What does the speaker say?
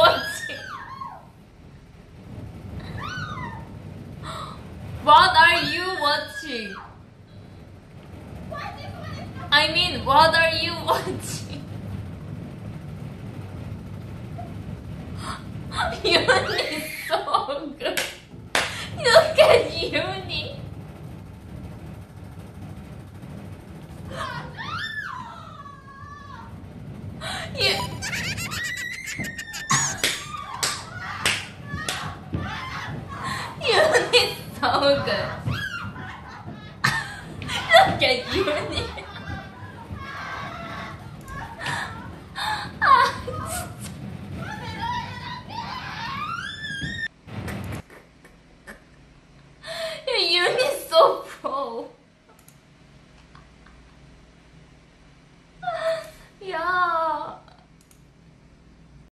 watching. What are you watching? I mean, what are you watching? Yuni is so good. Look at Yuni. Yuni is so good. Look at Yuni.